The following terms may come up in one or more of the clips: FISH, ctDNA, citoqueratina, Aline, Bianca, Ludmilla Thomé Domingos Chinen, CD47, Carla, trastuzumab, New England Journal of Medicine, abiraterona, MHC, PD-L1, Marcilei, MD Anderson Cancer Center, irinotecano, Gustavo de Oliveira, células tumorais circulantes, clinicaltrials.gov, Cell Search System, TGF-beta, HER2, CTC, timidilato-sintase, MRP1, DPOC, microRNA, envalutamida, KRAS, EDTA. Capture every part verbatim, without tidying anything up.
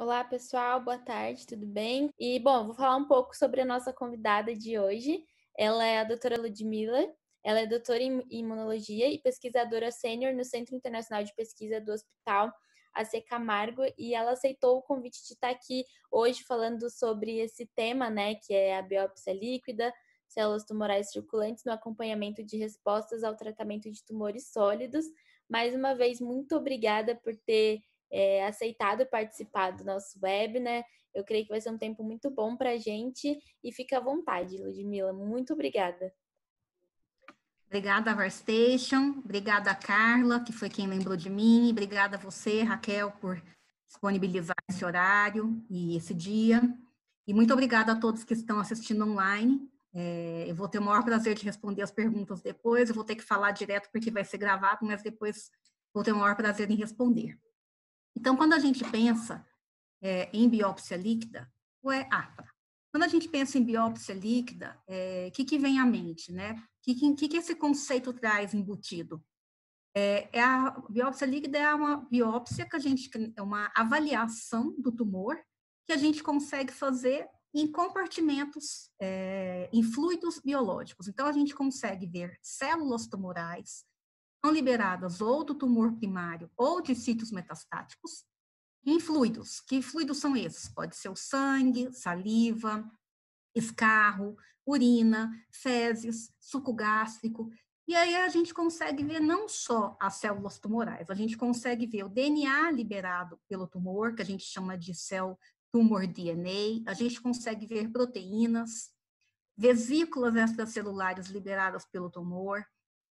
Olá, pessoal. Boa tarde, tudo bem? E, bom, vou falar um pouco sobre a nossa convidada de hoje. Ela é a doutora Ludmilla. Ela é doutora em imunologia e pesquisadora sênior no Centro Internacional de Pesquisa do Hospital A C Camargo, e ela aceitou o convite de estar aqui hoje falando sobre esse tema, né, que é a biópsia líquida, células tumorais circulantes no acompanhamento de respostas ao tratamento de tumores sólidos. Mais uma vez, muito obrigada por ter é, aceitado participar do nosso webinar. Eu creio que vai ser um tempo muito bom para a gente, e fica à vontade, Ludmilla. Muito obrigada. Obrigada, Varstation. Obrigada, Carla, que foi quem lembrou de mim. Obrigada a você, Raquel, por disponibilizar esse horário e esse dia. E muito obrigada a todos que estão assistindo online. É, eu vou ter o maior prazer de responder as perguntas depois. Eu vou ter que falar direto porque vai ser gravado, mas depois vou ter o maior prazer em responder. Então, quando a gente pensa é, em biópsia líquida, ou é APRA? Quando a gente pensa em biópsia líquida, o é, que, que vem à mente, né? O que, que, que esse conceito traz embutido? É, é a biópsia líquida é uma biópsia que a gente é uma avaliação do tumor que a gente consegue fazer em compartimentos, é, em fluidos biológicos. Então, a gente consegue ver células tumorais que são liberadas ou do tumor primário ou de sítios metastáticos, em fluidos. Que fluidos são esses? Pode ser o sangue, saliva, escarro, urina, fezes, suco gástrico. E aí a gente consegue ver não só as células tumorais, a gente consegue ver o D N A liberado pelo tumor, que a gente chama de cell tumor D N A, a gente consegue ver proteínas, vesículas extracelulares liberadas pelo tumor,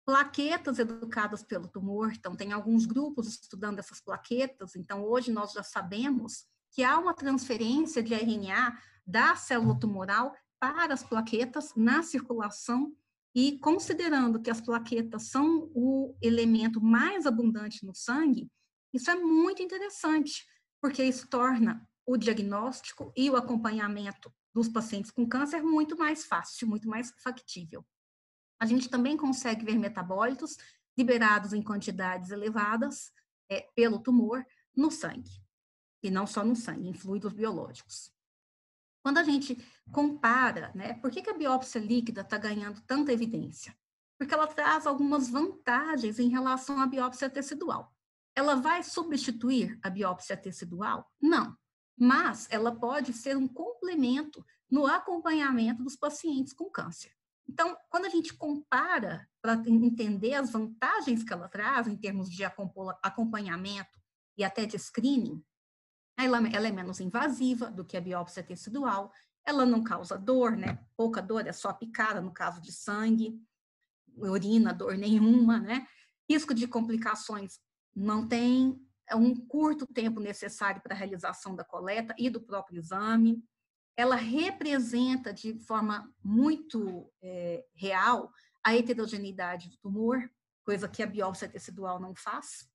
plaquetas educadas pelo tumor. Então, tem alguns grupos estudando essas plaquetas. Então, hoje nós já sabemos que há uma transferência de R N A da célula tumoral para as plaquetas na circulação, e considerando que as plaquetas são o elemento mais abundante no sangue, isso é muito interessante, porque isso torna o diagnóstico e o acompanhamento dos pacientes com câncer muito mais fácil, muito mais factível. A gente também consegue ver metabólitos liberados em quantidades elevadas é, pelo tumor no sangue, e não só no sangue, em fluidos biológicos. Quando a gente compara, né, por que, que a biópsia líquida está ganhando tanta evidência? Porque ela traz algumas vantagens em relação à biópsia tecidual. Ela vai substituir a biópsia tecidual? Não, mas ela pode ser um complemento no acompanhamento dos pacientes com câncer. Então, quando a gente compara para entender as vantagens que ela traz em termos de acompanhamento e até de screening, Ela, ela é menos invasiva do que a biópsia tecidual, ela não causa dor, né? Pouca dor, é só picada no caso de sangue, urina, dor nenhuma, né? Risco de complicações não tem, é um curto tempo necessário para a realização da coleta e do próprio exame. Ela representa de forma muito é, real a heterogeneidade do tumor, coisa que a biópsia tecidual não faz.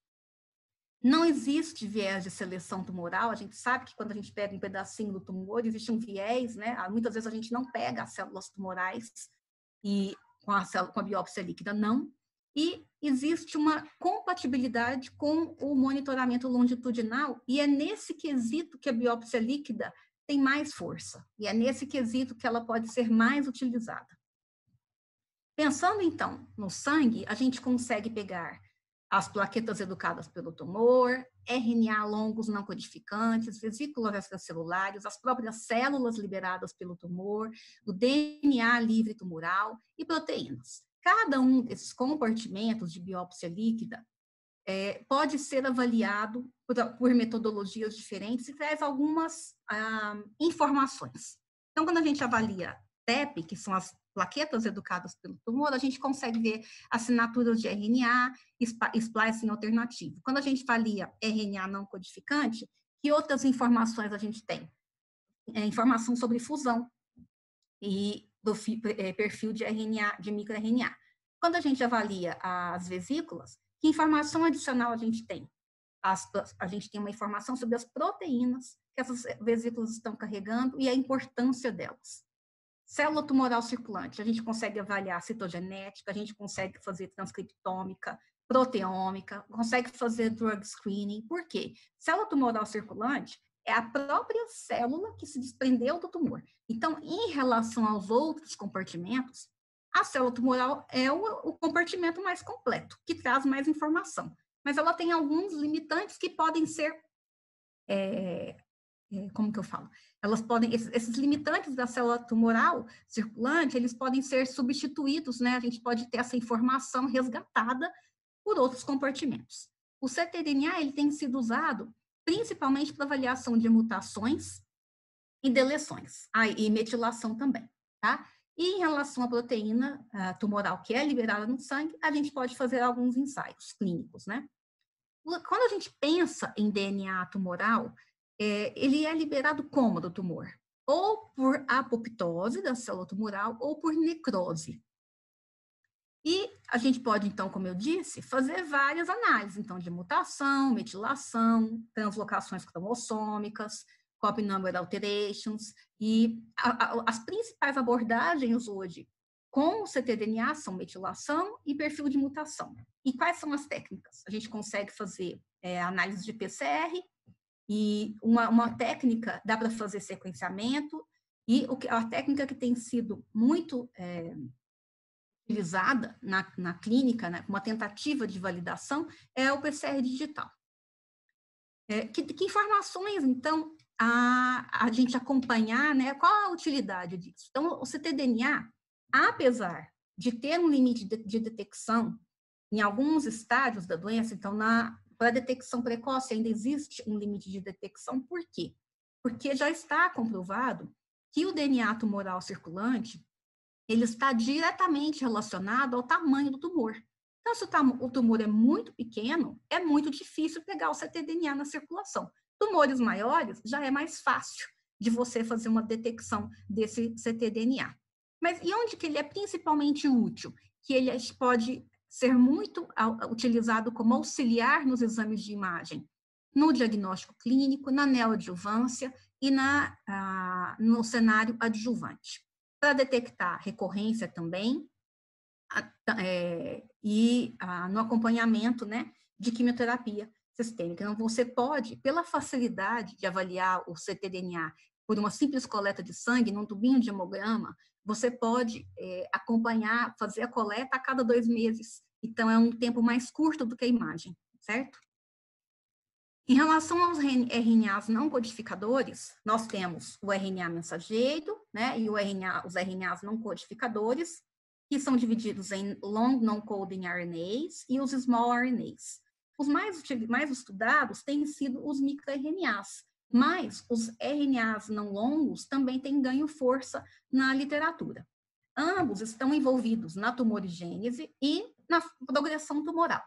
Não existe viés de seleção tumoral. A gente sabe que quando a gente pega um pedacinho do tumor, existe um viés, né? Muitas vezes a gente não pega as células tumorais e com a, célula, com a biópsia líquida, não. E existe uma compatibilidade com o monitoramento longitudinal, e é nesse quesito que a biópsia líquida tem mais força, e é nesse quesito que ela pode ser mais utilizada. Pensando, então, no sangue, a gente consegue pegar as plaquetas educadas pelo tumor, R N A longos não codificantes, vesículas extracelulares, as próprias células liberadas pelo tumor, o D N A livre tumoral e proteínas. Cada um desses compartimentos de biópsia líquida é, pode ser avaliado por, por metodologias diferentes e traz algumas ah, informações. Então, quando a gente avalia T E P, que são as plaquetas educadas pelo tumor, a gente consegue ver assinaturas de R N A, splicing alternativo. Quando a gente avalia R N A não codificante, que outras informações a gente tem? É informação sobre fusão e do perfil de R N A, de microRNA. Quando a gente avalia as vesículas, que informação adicional a gente tem? As, a gente tem uma informação sobre as proteínas que essas vesículas estão carregando e a importância delas. Célula tumoral circulante, a gente consegue avaliar a citogenética, a gente consegue fazer transcriptômica, proteômica, consegue fazer drug screening. Por quê? Célula tumoral circulante é a própria célula que se desprendeu do tumor. Então, em relação aos outros compartimentos, a célula tumoral é o, o compartimento mais completo, que traz mais informação. Mas ela tem alguns limitantes que podem ser, é, é, como que eu falo? Elas podem, esses, esses limitantes da célula tumoral circulante, eles podem ser substituídos, né? A gente pode ter essa informação resgatada por outros compartimentos. O ctDNA, ele tem sido usado principalmente para avaliação de mutações e deleções, ah, e metilação também, tá? E em relação à proteína uh, tumoral que é liberada no sangue, a gente pode fazer alguns ensaios clínicos, né? Quando a gente pensa em D N A tumoral, é, ele é liberado como do tumor? Ou por apoptose da célula tumoral ou por necrose. E a gente pode, então, como eu disse, fazer várias análises, então, de mutação, metilação, translocações cromossômicas, copy number alterations, e a, a, as principais abordagens hoje com o ctDNA são metilação e perfil de mutação. E quais são as técnicas? A gente consegue fazer é, análise de P C R, e uma, uma técnica dá para fazer sequenciamento, e o que, a técnica que tem sido muito é, utilizada na, na clínica, né, uma tentativa de validação, é o P C R digital. É, que, que informações, então, A, a gente acompanhar, né, qual a utilidade disso? Então, o ctDNA, apesar de ter um limite de, de detecção em alguns estágios da doença, então, para a detecção precoce ainda existe um limite de detecção, por quê? Porque já está comprovado que o D N A tumoral circulante, ele está diretamente relacionado ao tamanho do tumor. Então, se o, o tumor é muito pequeno, é muito difícil pegar o ctDNA na circulação. Tumores maiores, já é mais fácil de você fazer uma detecção desse ctDNA. Mas e onde que ele é principalmente útil? Que ele pode ser muito utilizado como auxiliar nos exames de imagem, no diagnóstico clínico, na neoadjuvância e na, ah, no cenário adjuvante. Para detectar recorrência também a, é, e a, no acompanhamento, né, de quimioterapia sistêmica. Então, você pode, pela facilidade de avaliar o ctDNA por uma simples coleta de sangue, num tubinho de hemograma, você pode é, acompanhar, fazer a coleta a cada dois meses. Então, é um tempo mais curto do que a imagem, certo? Em relação aos R N As não codificadores, nós temos o R N A mensageiro, né, e o R N A, os R N As não codificadores, que são divididos em long non-coding R N As e os small R N As. Os mais, mais estudados têm sido os microRNAs, mas os R N As não longos também têm ganho força na literatura. Ambos estão envolvidos na tumorigênese e na progressão tumoral.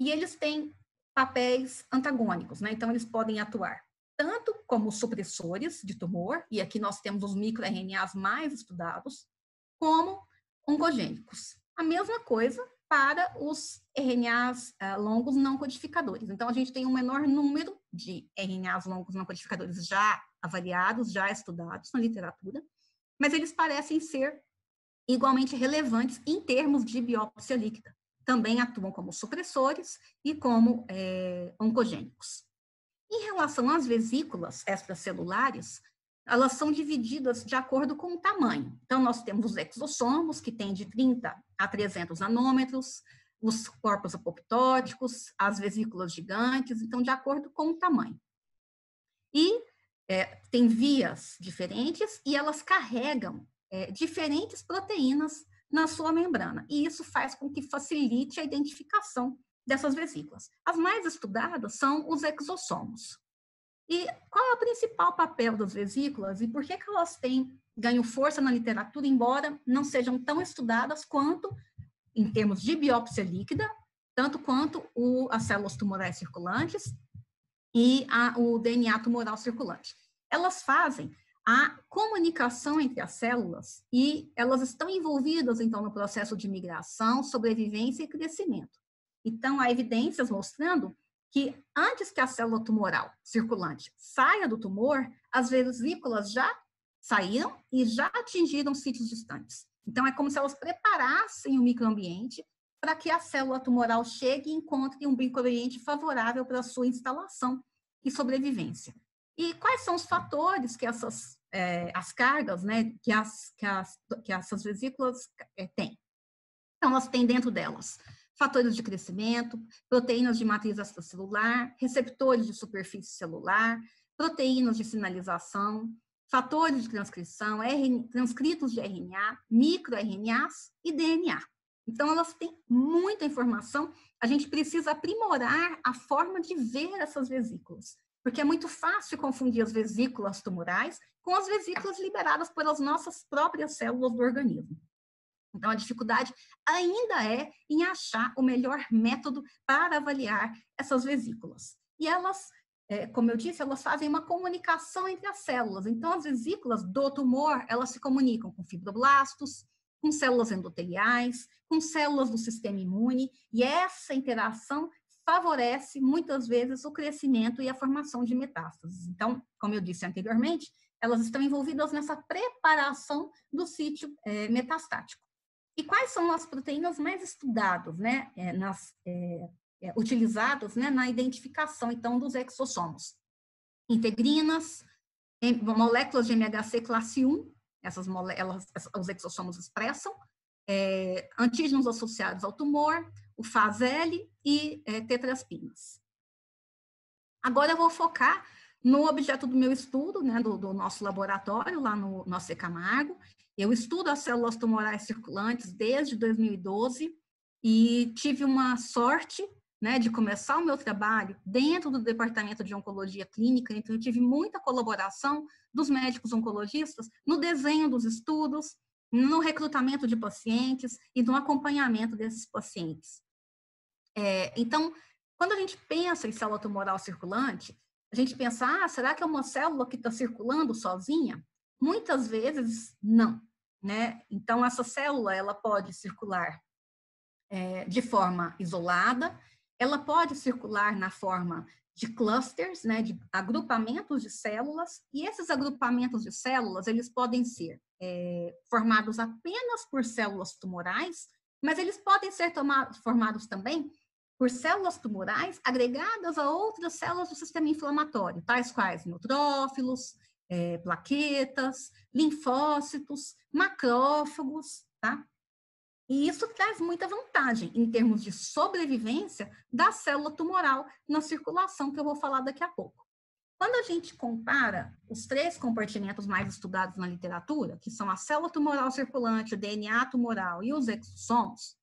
E eles têm papéis antagônicos, né? Então, eles podem atuar tanto como supressores de tumor, e aqui nós temos os microRNAs mais estudados, como oncogênicos. A mesma coisa para os R N As uh, longos não codificadores. Então, a gente tem um menor número de R N As longos não codificadores já avaliados, já estudados na literatura, mas eles parecem ser igualmente relevantes em termos de biópsia líquida. Também atuam como supressores e como é, oncogênicos. Em relação às vesículas extracelulares, elas são divididas de acordo com o tamanho. Então, nós temos os exossomos, que tem de trinta a trezentos nanômetros, os corpos apoptóticos, as vesículas gigantes, então, de acordo com o tamanho. E é, tem vias diferentes e elas carregam é, diferentes proteínas na sua membrana. E isso faz com que facilite a identificação dessas vesículas. As mais estudadas são os exossomos. E qual é o principal papel das vesículas e por que que elas têm ganho força na literatura, embora não sejam tão estudadas quanto, em termos de biópsia líquida, tanto quanto o, as células tumorais circulantes e a, o D N A tumoral circulante? Elas fazem a comunicação entre as células e elas estão envolvidas, então, no processo de migração, sobrevivência e crescimento. Então, há evidências mostrando que antes que a célula tumoral circulante saia do tumor, as vesículas já saíram e já atingiram sítios distantes. Então, é como se elas preparassem o microambiente para que a célula tumoral chegue e encontre um microambiente favorável para a sua instalação e sobrevivência. E quais são os fatores que essas, é, as cargas, né, que, as, que, as, que essas vesículas é, têm? Então, elas têm dentro delas fatores de crescimento, proteínas de matriz extracelular, receptores de superfície celular, proteínas de sinalização, fatores de transcrição, R N A, transcritos de R N A, microRNAs e D N A. Então, elas têm muita informação. A gente precisa aprimorar a forma de ver essas vesículas, porque é muito fácil confundir as vesículas tumorais com as vesículas liberadas pelas nossas próprias células do organismo. Então, a dificuldade ainda é em achar o melhor método para avaliar essas vesículas. E elas, é, como eu disse, elas fazem uma comunicação entre as células. Então, as vesículas do tumor, elas se comunicam com fibroblastos, com células endoteliais, com células do sistema imune, e essa interação favorece, muitas vezes, o crescimento e a formação de metástases. Então, como eu disse anteriormente, elas estão envolvidas nessa preparação do sítio é, metastático. E quais são as proteínas mais estudadas, né, é, nas, é, é, utilizadas, né, na identificação, então, dos exossomos? Integrinas, em, moléculas de M H C classe um, essas moléculas, os exossomos expressam, é, antígenos associados ao tumor, o F A S L e é, tetraspinas. Agora eu vou focar no objeto do meu estudo, né, do, do nosso laboratório, lá no, no A C Camargo. Eu estudo as células tumorais circulantes desde dois mil e doze e tive uma sorte, né, de começar o meu trabalho dentro do Departamento de Oncologia Clínica, então eu tive muita colaboração dos médicos oncologistas no desenho dos estudos, no recrutamento de pacientes e no acompanhamento desses pacientes. É, então, quando a gente pensa em célula tumoral circulante, a gente pensa, ah, será que é uma célula que está circulando sozinha? Muitas vezes, não, né? Então, essa célula, ela pode circular é, de forma isolada, ela pode circular na forma de clusters, né, de agrupamentos de células, e esses agrupamentos de células, eles podem ser é, formados apenas por células tumorais, mas eles podem ser tomados, formados também por células tumorais agregadas a outras células do sistema inflamatório, tais quais neutrófilos, é, plaquetas, linfócitos, macrófagos, tá? E isso traz muita vantagem em termos de sobrevivência da célula tumoral na circulação, que eu vou falar daqui a pouco. Quando a gente compara os três compartimentos mais estudados na literatura, que são a célula tumoral circulante, o D N A tumoral e os exossomos,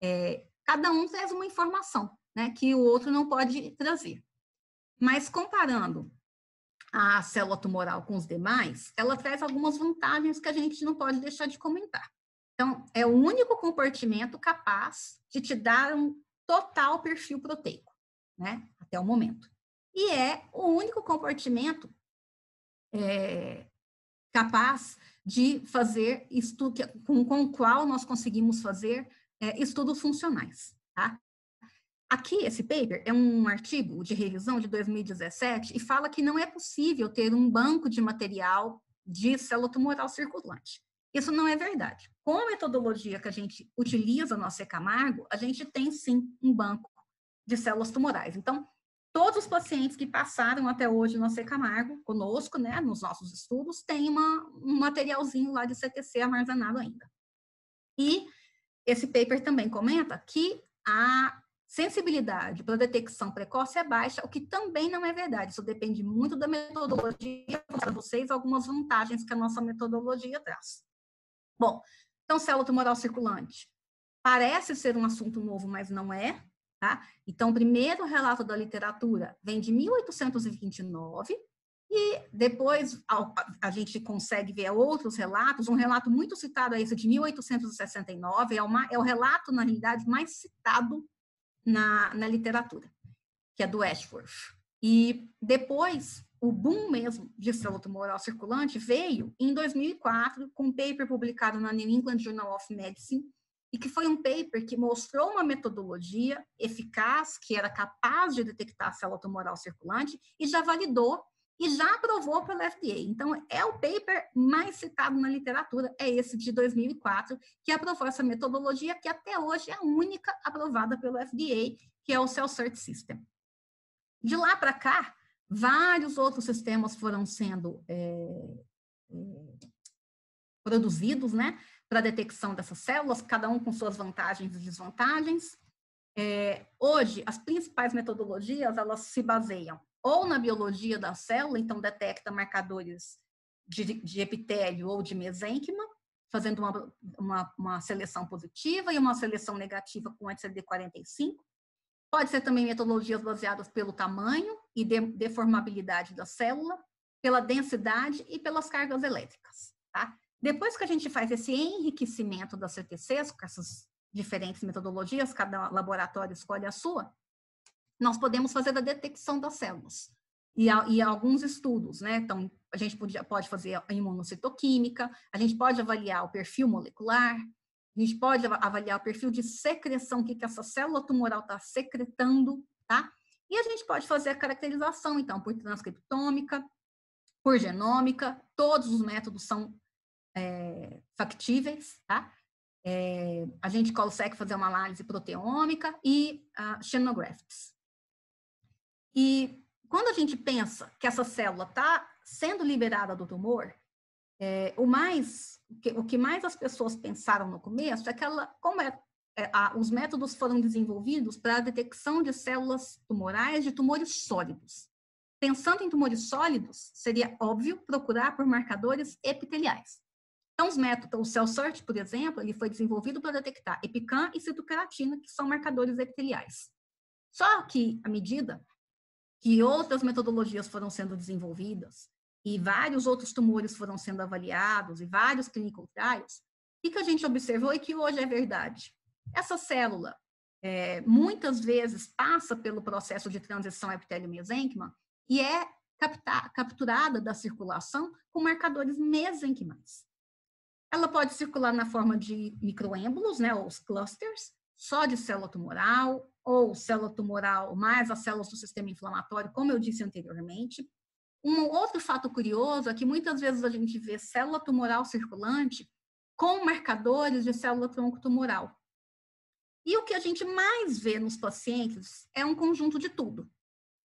é, cada um traz uma informação, né, que o outro não pode trazer. Mas comparando a célula tumoral com os demais, ela traz algumas vantagens que a gente não pode deixar de comentar. Então, é o único compartimento capaz de te dar um total perfil proteico, né, até o momento. E é o único compartimento é, capaz de fazer, estudo, com, com o qual nós conseguimos fazer É, estudos funcionais, tá? Aqui, esse paper é um artigo de revisão de dois mil e dezessete e fala que não é possível ter um banco de material de célula tumoral circulante. Isso não é verdade. Com a metodologia que a gente utiliza no A C Camargo, a gente tem sim um banco de células tumorais. Então, todos os pacientes que passaram até hoje no A C Camargo, conosco, né, nos nossos estudos, tem uma, um materialzinho lá de C T C armazenado ainda. E esse paper também comenta que a sensibilidade para detecção precoce é baixa, o que também não é verdade. Isso depende muito da metodologia. Para vocês, algumas vantagens que a nossa metodologia traz. Bom, então, célula tumoral circulante parece ser um assunto novo, mas não é, tá? Então, o primeiro relato da literatura vem de mil oitocentos e vinte e nove, e depois a gente consegue ver outros relatos. Um relato muito citado é esse de mil oitocentos e sessenta e nove, é, uma, é o relato, na realidade, mais citado na, na literatura, que é do Ashworth. E depois, o boom mesmo de célula tumoral circulante veio em dois mil e quatro, com um paper publicado na New England Journal of Medicine, e que foi um paper que mostrou uma metodologia eficaz, que era capaz de detectar a célula tumoral circulante, e já validou e já aprovou pela F D A. Então, é o paper mais citado na literatura, é esse de dois mil e quatro, que aprovou essa metodologia, que até hoje é a única aprovada pelo F D A, que é o Cell Search System. De lá para cá, Vários outros sistemas foram sendo é, produzidos, né, para a detecção dessas células, cada um com suas vantagens e desvantagens. É, hoje, as principais metodologias, elas se baseiam ou na biologia da célula, então detecta marcadores de, de epitélio ou de mesênquima, fazendo uma, uma, uma seleção positiva e uma seleção negativa com anti-C D quarenta e cinco. Pode ser também metodologias baseadas pelo tamanho e de, deformabilidade da célula, pela densidade e pelas cargas elétricas, tá? Depois que a gente faz esse enriquecimento das C T Cs, com essas diferentes metodologias, cada laboratório escolhe a sua, nós podemos fazer a detecção das células. E, e alguns estudos, né? Então, a gente podia, pode fazer a imunocitoquímica, a gente pode avaliar o perfil molecular, a gente pode avaliar o perfil de secreção, o que, que essa célula tumoral está secretando, tá? E a gente pode fazer a caracterização, então, por transcriptômica, por genômica, todos os métodos são é, factíveis, tá? É, a gente consegue fazer uma análise proteômica e uh, xenografts. E quando a gente pensa que essa célula está sendo liberada do tumor, É, o, mais, o que mais as pessoas pensaram no começo é que ela, como é, é, a, os métodos foram desenvolvidos para a detecção de células tumorais de tumores sólidos. Pensando em tumores sólidos, seria óbvio procurar por marcadores epiteliais. Então, os métodos, o Cell Search, por exemplo, ele foi desenvolvido para detectar EpCAM e citoqueratina, que são marcadores epiteliais. Só que, à medida que outras metodologias foram sendo desenvolvidas, e vários outros tumores foram sendo avaliados, e vários clinical trials, o que a gente observou e que hoje é verdade. Essa célula, é, muitas vezes, passa pelo processo de transição epitélio-mesênquima e é capta, capturada da circulação com marcadores mesenquimais. Ela pode circular na forma de microêmbolos, né, ou os clusters, só de célula tumoral, ou célula tumoral mais as células do sistema inflamatório, como eu disse anteriormente. Um outro fato curioso é que muitas vezes a gente vê célula tumoral circulante com marcadores de célula-tronco tumoral. E o que a gente mais vê nos pacientes é um conjunto de tudo.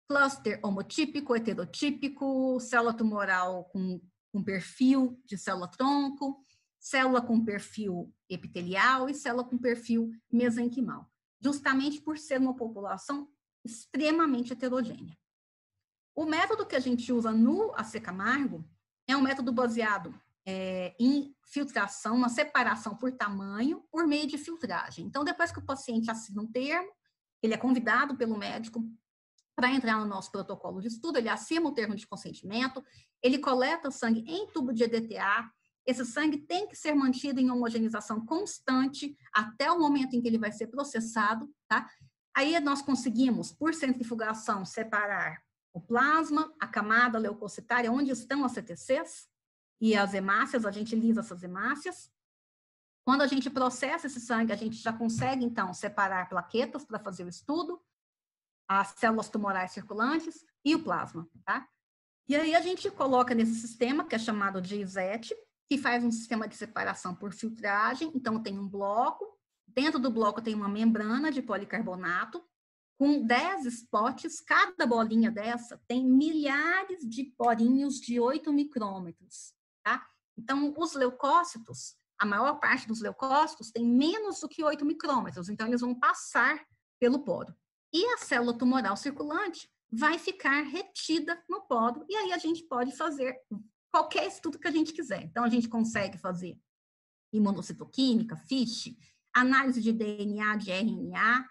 Cluster homotípico, heterotípico, célula tumoral com, com perfil de célula-tronco, célula com perfil epitelial e célula com perfil mesenquimal, justamente por ser uma população extremamente heterogênea. O método que a gente usa no A C Camargo é um método baseado é, em filtração, uma separação por tamanho, por meio de filtragem. Então, depois que o paciente assina um termo, ele é convidado pelo médico para entrar no nosso protocolo de estudo, ele assina o termo de consentimento, ele coleta sangue em tubo de E D T A, esse sangue tem que ser mantido em homogeneização constante até o momento em que ele vai ser processado, tá? Aí nós conseguimos, por centrifugação, separar o plasma, a camada leucocitária, onde estão as C T Cs e as hemácias, a gente lisa essas hemácias. Quando a gente processa esse sangue, a gente já consegue, então, separar plaquetas para fazer o estudo, as células tumorais circulantes e o plasma, tá? E aí a gente coloca nesse sistema, que é chamado de I S E T, que faz um sistema de separação por filtragem, então tem um bloco, dentro do bloco tem uma membrana de policarbonato, com dez spots, cada bolinha dessa tem milhares de porinhos de oito micrômetros, tá? Então, os leucócitos, a maior parte dos leucócitos tem menos do que oito micrômetros, então eles vão passar pelo poro. E a célula tumoral circulante vai ficar retida no poro, e aí a gente pode fazer qualquer estudo que a gente quiser. Então, a gente consegue fazer imunocitoquímica, FISH, análise de D N A, de R N A,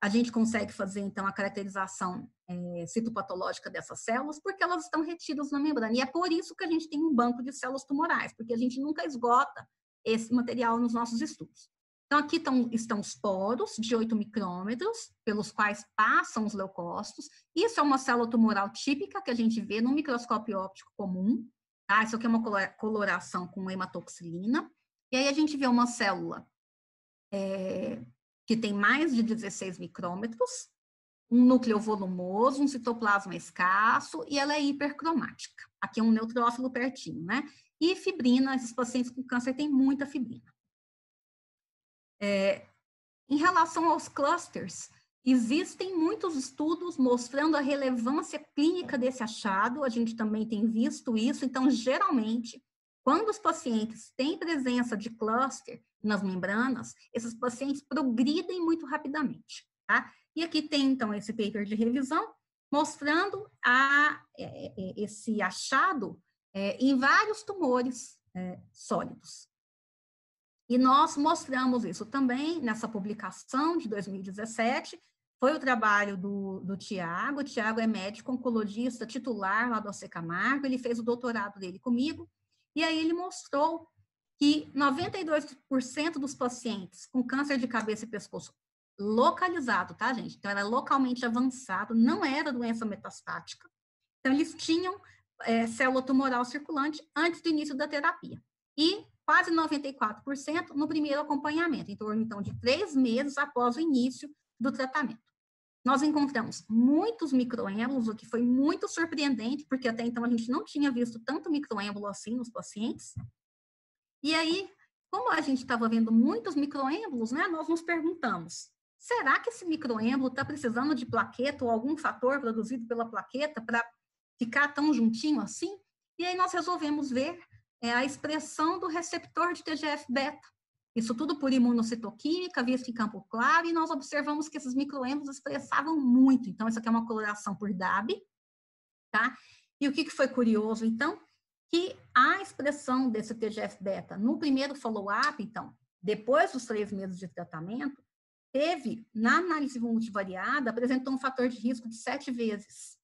a gente consegue fazer, então, a caracterização é, citopatológica dessas células, porque elas estão retidas na membrana. E é por isso que a gente tem um banco de células tumorais, porque a gente nunca esgota esse material nos nossos estudos. Então, aqui estão, estão os poros de oito micrômetros, pelos quais passam os leucócitos. Isso é uma célula tumoral típica que a gente vê no microscópio óptico comum. Tá? Isso aqui é uma coloração com hematoxilina. E aí a gente vê uma célula... É, que tem mais de dezesseis micrômetros, um núcleo volumoso, um citoplasma escasso, e ela é hipercromática. Aqui é um neutrófilo pertinho, né? E fibrina, esses pacientes com câncer têm muita fibrina. É, em relação aos clusters, Existem muitos estudos mostrando a relevância clínica desse achado, a gente também tem visto isso, então geralmente, quando os pacientes têm presença de cluster nas membranas, esses pacientes progridem muito rapidamente, tá? E aqui tem então esse paper de revisão, mostrando a, é, esse achado é, em vários tumores é, sólidos. E nós mostramos isso também nessa publicação de dois mil e dezessete, foi o trabalho do, do Tiago. O Tiago é médico oncologista titular lá do A C Camargo, ele fez o doutorado dele comigo, e aí ele mostrou que noventa e dois por cento dos pacientes com câncer de cabeça e pescoço localizado, tá, gente? Então, era localmente avançado, não era doença metastática. Então, eles tinham é, célula tumoral circulante antes do início da terapia. E quase noventa e quatro por cento no primeiro acompanhamento, em torno, então, de três meses após o início do tratamento. Nós encontramos muitos microêmbolos, o que foi muito surpreendente, porque até então a gente não tinha visto tanto microêmbolo assim nos pacientes. E aí, como a gente estava vendo muitos microêmbolos, né, nós nos perguntamos, será que esse microêmbolo está precisando de plaqueta ou algum fator produzido pela plaqueta para ficar tão juntinho assim? E aí nós resolvemos ver é, a expressão do receptor de T G F beta. Isso tudo por imunocitoquímica, visto em campo claro, e nós observamos que esses microêmbolos expressavam muito. Então, isso aqui é uma coloração por D A B, tá? E o que, que foi curioso, então? Que a expressão desse T G F beta no primeiro follow-up, então, depois dos três meses de tratamento, teve, na análise multivariada, apresentou um fator de risco de sete vezes,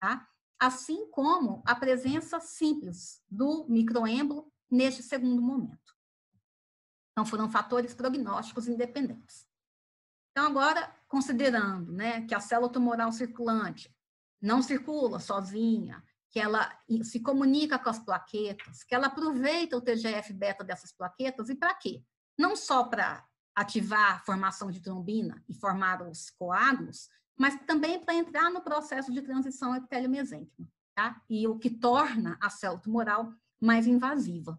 tá? Assim como a presença simples do microêmbolo neste segundo momento. Então, foram fatores prognósticos independentes. Então, agora, considerando, né, que a célula tumoral circulante não circula sozinha, que ela se comunica com as plaquetas, que ela aproveita o T G F beta dessas plaquetas, e para quê? Não só para ativar a formação de trombina e formar os coágulos, mas também para entrar no processo de transição epitélio-mesênquima, tá? E o que torna a célula tumoral mais invasiva.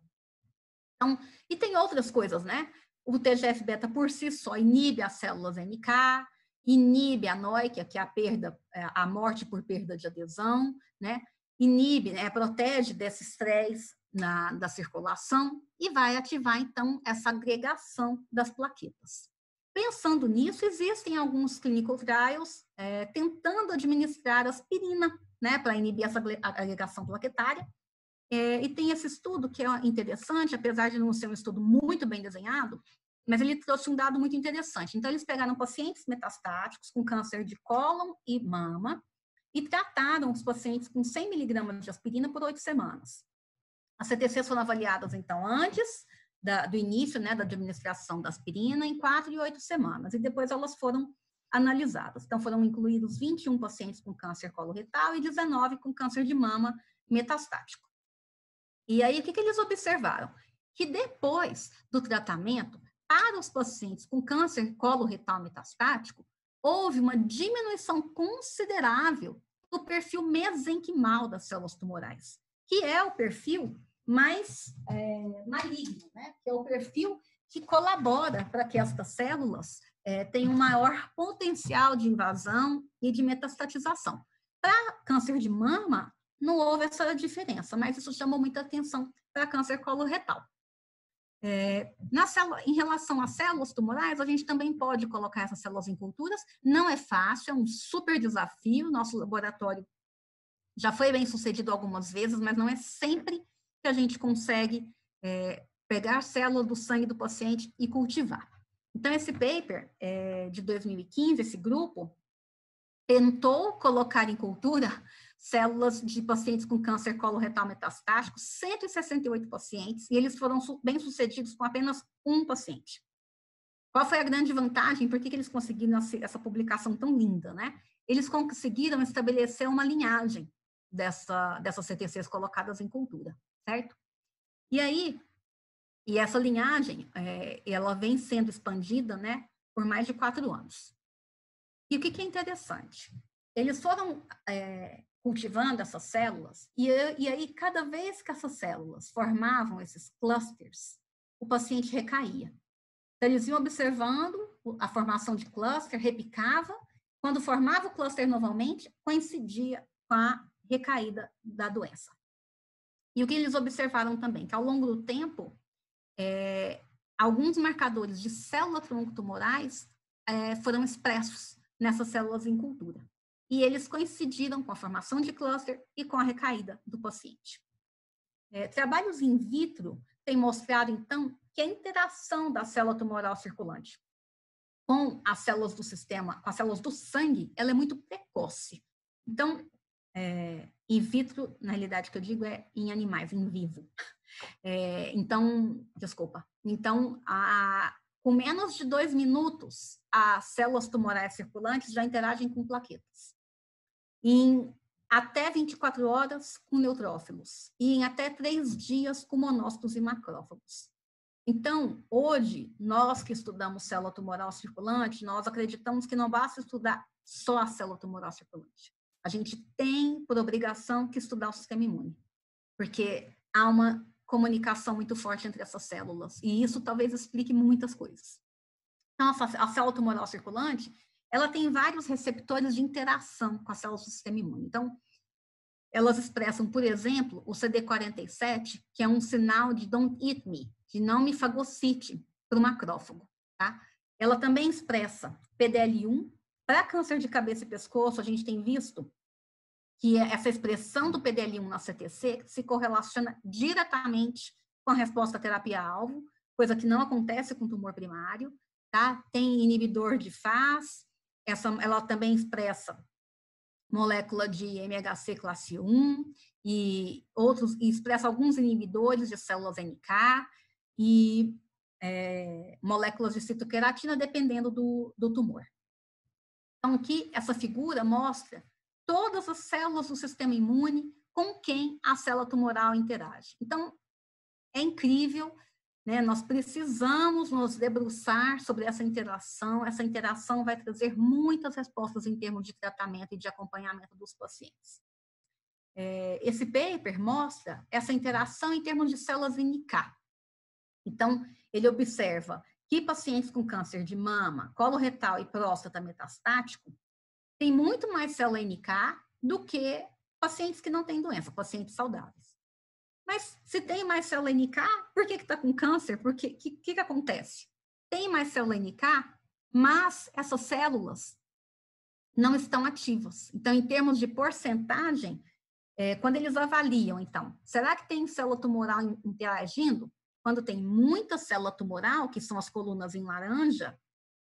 Então, e tem outras coisas, né? O T G F beta por si só inibe as células N K, inibe a noíquia, que é a perda, a morte por perda de adesão, né? Inibe, né, protege desses estresse na, da circulação e vai ativar, então, essa agregação das plaquetas. Pensando nisso, existem alguns clinical trials é, tentando administrar aspirina, né, para inibir essa agregação plaquetária. É, e tem esse estudo que é interessante, apesar de não ser um estudo muito bem desenhado, mas ele trouxe um dado muito interessante. Então, eles pegaram pacientes metastáticos com câncer de cólon e mama, e trataram os pacientes com cem miligramas de aspirina por oito semanas. As C T Cs foram avaliadas, então, antes da, do início, né, da administração da aspirina, em quatro e oito semanas, e depois elas foram analisadas. Então, foram incluídos vinte e um pacientes com câncer coloretal e dezenove com câncer de mama metastático. E aí, o que, que eles observaram? Que depois do tratamento, para os pacientes com câncer coloretal metastático, houve uma diminuição considerável do perfil mesenquimal das células tumorais, que é o perfil mais é, maligno, né? Que é o perfil que colabora para que estas células é, tenham maior potencial de invasão e de metastatização. Para câncer de mama, não houve essa diferença, mas isso chamou muita atenção para câncer coloretal. É, na célula, em relação às células tumorais, a gente também pode colocar essas células em culturas, não é fácil, é um super desafio, nosso laboratório já foi bem sucedido algumas vezes, mas não é sempre que a gente consegue é, pegar células do sangue do paciente e cultivar. Então, esse paper é, de dois mil e quinze, esse grupo, tentou colocar em cultura células de pacientes com câncer coloretal metastático, cento e sessenta e oito pacientes, e eles foram bem-sucedidos com apenas um paciente. Qual foi a grande vantagem? Por que, que eles conseguiram essa publicação tão linda, né? Eles conseguiram estabelecer uma linhagem dessa, dessas C T Cs colocadas em cultura, certo? E aí, e essa linhagem, é, ela vem sendo expandida, né, por mais de quatro anos. E o que, que é interessante? Eles foram é, cultivando essas células, e, e aí cada vez que essas células formavam esses clusters, o paciente recaía. Então, eles iam observando a formação de cluster, repicava, quando formava o cluster novamente, coincidia com a recaída da doença. E o que eles observaram também? Que ao longo do tempo, é, alguns marcadores de célula-tronco tumorais é, foram expressos nessas células em cultura. E eles coincidiram com a formação de cluster e com a recaída do paciente. É, trabalhos in vitro têm mostrado, então, que a interação da célula tumoral circulante com as células do sistema, com as células do sangue, ela é muito precoce. Então, é, in vitro, na realidade, que eu digo é em animais, em vivo. É, então, desculpa. Então, a, com menos de dois minutos, as células tumorais circulantes já interagem com plaquetas. Em até vinte e quatro horas, com neutrófilos. E em até três dias, com monócitos e macrófagos. Então, hoje, nós que estudamos célula tumoral circulante, nós acreditamos que não basta estudar só a célula tumoral circulante. A gente tem, por obrigação, que estudar o sistema imune, porque há uma comunicação muito forte entre essas células, e isso talvez explique muitas coisas. Então, a célula tumoral circulante, ela tem vários receptores de interação com as células do sistema imune. Então, elas expressam, por exemplo, o C D quarenta e sete, que é um sinal de don't eat me, de não me fagocite, para o macrófago, tá? Ela também expressa P D L um. Para câncer de cabeça e pescoço, a gente tem visto que essa expressão do P D L um na C T C se correlaciona diretamente com a resposta à terapia-alvo, coisa que não acontece com tumor primário, tá? Tem inibidor de F A S, essa, ela também expressa molécula de M H C classe um e outros, e expressa alguns inibidores de células N K e é, moléculas de citoqueratina, dependendo do, do tumor. Então, aqui, essa figura mostra todas as células do sistema imune com quem a célula tumoral interage. Então, é incrível, né? Nós precisamos nos debruçar sobre essa interação. Essa interação vai trazer muitas respostas em termos de tratamento e de acompanhamento dos pacientes. É, esse paper mostra essa interação em termos de células N K. Então, ele observa que pacientes com câncer de mama, colo retal e próstata metastático têm muito mais célula N K do que pacientes que não têm doença, pacientes saudáveis. Mas se tem mais célula N K, por que que está com câncer? O que, que que acontece? Tem mais célula N K, mas essas células não estão ativas. Então, em termos de porcentagem, é, quando eles avaliam, então, será que tem célula tumoral interagindo? Quando tem muita célula tumoral, que são as colunas em laranja,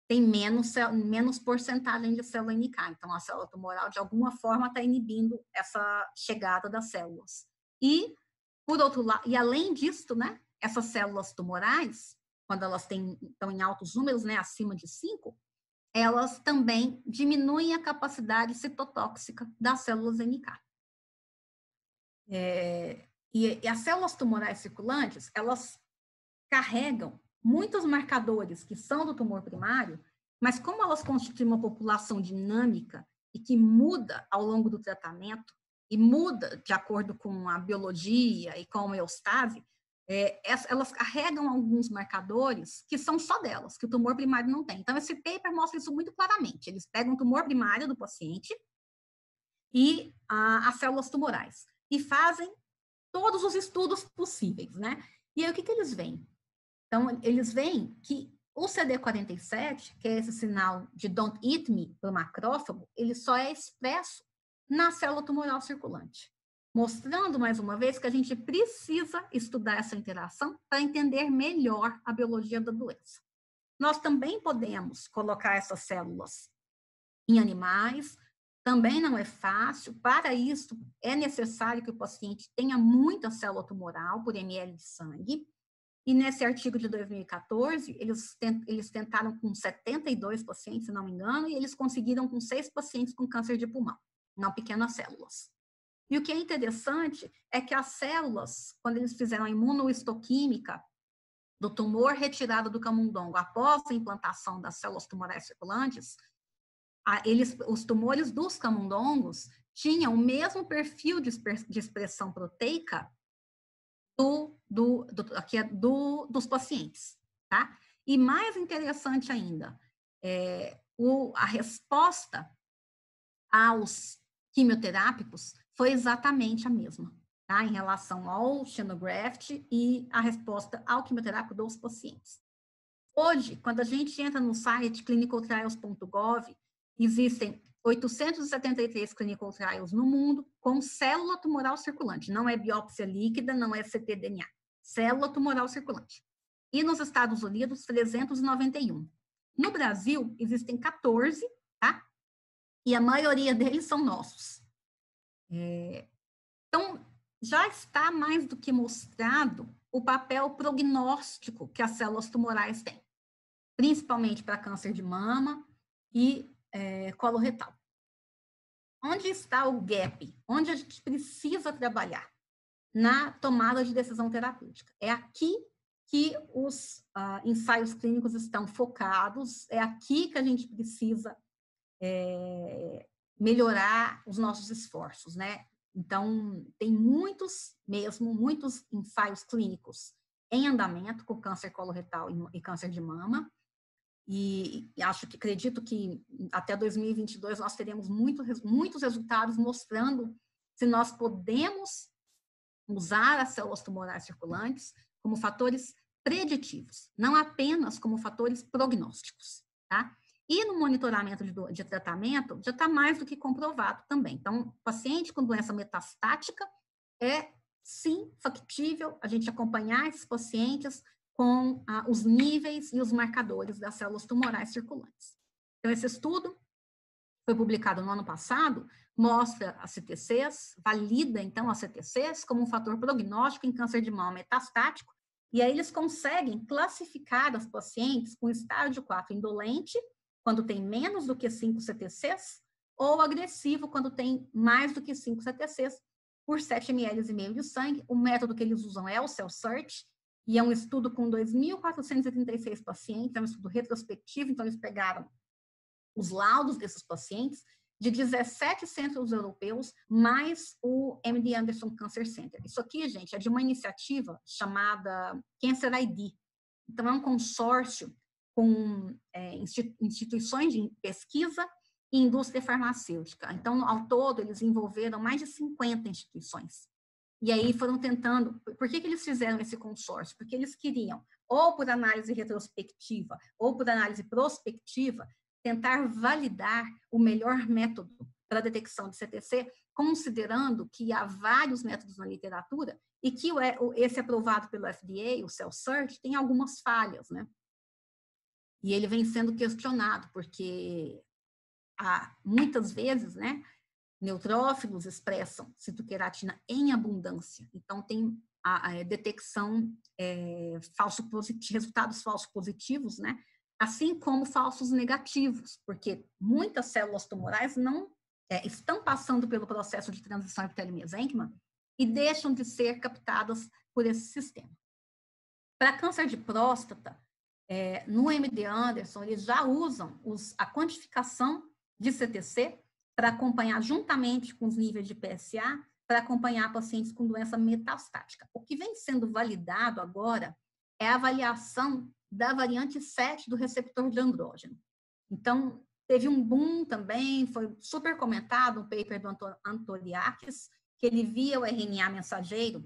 tem menos, menos porcentagem de célula N K. Então, a célula tumoral, de alguma forma, está inibindo essa chegada das células. E, por outro lado, e além disso, né, essas células tumorais, quando elas têm, estão em altos números, né, acima de cinco, elas também diminuem a capacidade citotóxica das células N K. É... E, e as células tumorais circulantes, elas carregam muitos marcadores que são do tumor primário, mas como elas constituem uma população dinâmica e que muda ao longo do tratamento, e muda de acordo com a biologia e com a homeostase, é, elas carregam alguns marcadores que são só delas, que o tumor primário não tem. Então, esse paper mostra isso muito claramente. Eles pegam o tumor primário do paciente e a, as células tumorais, e fazem todos os estudos possíveis, né? E aí, o que que eles veem? Então, eles veem que o C D quarenta e sete, que é esse sinal de don't eat me para o macrófago, ele só é expresso na célula tumoral circulante, mostrando, mais uma vez, que a gente precisa estudar essa interação para entender melhor a biologia da doença. Nós também podemos colocar essas células em animais. Também não é fácil. Para isso, é necessário que o paciente tenha muita célula tumoral por ml de sangue. E nesse artigo de dois mil e quatorze, eles, tent, eles tentaram com setenta e dois pacientes, se não me engano, e eles conseguiram com seis pacientes com câncer de pulmão, não pequenas células. E o que é interessante é que as células, quando eles fizeram a imunoistoquímica do tumor retirado do camundongo após a implantação das células tumorais circulantes, Eles, os tumores dos camundongos tinham o mesmo perfil de, de expressão proteica do, do, do, aqui é do, dos pacientes, tá? E mais interessante ainda, é, o, a resposta aos quimioterápicos foi exatamente a mesma, tá? Em relação ao xenograft e a resposta ao quimioterápico dos pacientes. Hoje, quando a gente entra no site clinical trials ponto gov, existem oitocentos e setenta e três clinical trials no mundo com célula tumoral circulante. Não é biópsia líquida, não é ctDNA. Célula tumoral circulante. E nos Estados Unidos, trezentos e noventa e um. No Brasil, existem quatorze, tá? E a maioria deles são nossos. É... Então, já está mais do que mostrado o papel prognóstico que as células tumorais têm, principalmente para câncer de mama e é, colo retal. Onde está o gap? Onde a gente precisa trabalhar na tomada de decisão terapêutica? É aqui que os uh, ensaios clínicos estão focados, é aqui que a gente precisa é, melhorar os nossos esforços, né? Então, tem muitos mesmo, muitos ensaios clínicos em andamento com câncer coloretal e câncer de mama, e, e acho que, acredito que até dois mil e vinte e dois nós teremos muito, muitos resultados mostrando se nós podemos usar as células tumorais circulantes como fatores preditivos, não apenas como fatores prognósticos, tá? E no monitoramento de, do, de tratamento, já está mais do que comprovado também. Então, paciente com doença metastática é, sim, factível a gente acompanhar esses pacientes com ah, os níveis e os marcadores das células tumorais circulantes. Então, esse estudo foi publicado no ano passado, mostra as C T Cs, valida, então, as C T Cs como um fator prognóstico em câncer de mama metastático, e aí eles conseguem classificar os pacientes com estágio quatro indolente, quando tem menos do que cinco C T Cs, ou agressivo, quando tem mais do que cinco C T Cs, por sete mililitros e meio de sangue. O método que eles usam é o Cell Search, e é um estudo com dois mil quatrocentos e trinta e seis pacientes, é um estudo retrospectivo, então eles pegaram os laudos desses pacientes, de dezessete centros europeus, mais o M D Anderson Cancer Center. Isso aqui, gente, é de uma iniciativa chamada Cancer I D. Então, é um consórcio com é, instituições de pesquisa e indústria farmacêutica. Então, ao todo, eles envolveram mais de cinquenta instituições. E aí foram tentando... Por que, que eles fizeram esse consórcio? Porque eles queriam, ou por análise retrospectiva, ou por análise prospectiva, tentar validar o melhor método para a detecção de C T C, considerando que há vários métodos na literatura e que esse aprovado pelo F D A, o Cell Search, tem algumas falhas, né? E ele vem sendo questionado, porque há, muitas vezes, né, neutrófilos expressam citoqueratina em abundância. Então, tem a, a detecção é, falso positivo, resultados falso positivos, né, assim como falsos negativos, porque muitas células tumorais não é, estão passando pelo processo de transição epitelial-mesênquima e deixam de ser captadas por esse sistema. Para câncer de próstata, É, no M D Anderson, eles já usam os, a quantificação de C T C para acompanhar juntamente com os níveis de P S A, para acompanhar pacientes com doença metastática. O que vem sendo validado agora é a avaliação da variante sete do receptor de andrógeno. Então, teve um boom também, foi super comentado um paper do Antoliakis, que ele via o R N A mensageiro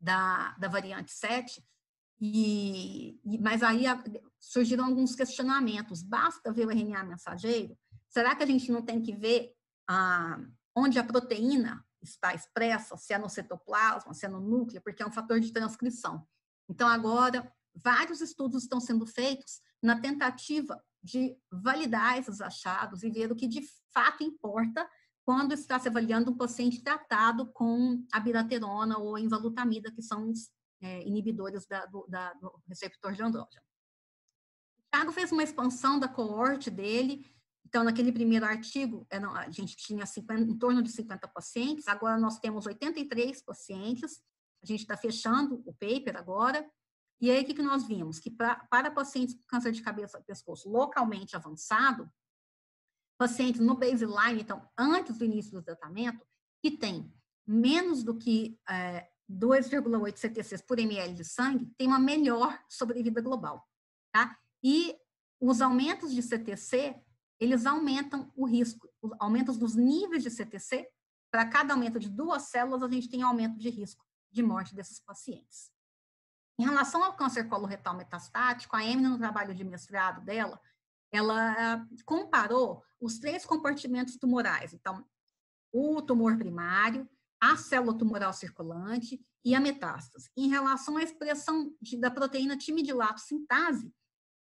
da, da variante sete, E, mas aí surgiram alguns questionamentos. Basta ver o R N A mensageiro? Será que a gente não tem que ver ah, onde a proteína está expressa, se é no citoplasma, se é no núcleo, porque é um fator de transcrição. Então, agora, vários estudos estão sendo feitos na tentativa de validar esses achados e ver o que de fato importa quando está se avaliando um paciente tratado com a abiraterona ou a envalutamida, que são os É, inibidores da, do, da, do receptor de andrógeno. O Tiago fez uma expansão da coorte dele, então naquele primeiro artigo é, não, a gente tinha cinquenta, em torno de cinquenta pacientes, agora nós temos oitenta e três pacientes, a gente está fechando o paper agora, e aí o que, que nós vimos? Que pra, para pacientes com câncer de cabeça e pescoço localmente avançado, pacientes no baseline, então antes do início do tratamento, que tem menos do que... É, dois vírgula oito C T Cs por ml de sangue, tem uma melhor sobrevida global, tá? E os aumentos de C T C eles aumentam o risco, aumentos dos níveis de C T C, para cada aumento de duas células, a gente tem aumento de risco de morte desses pacientes. Em relação ao câncer coloretal metastático, a Emily, no trabalho de mestrado dela, ela comparou os três compartimentos tumorais, então, o tumor primário, a célula tumoral circulante e a metástase, em relação à expressão de, da proteína timidilato-sintase,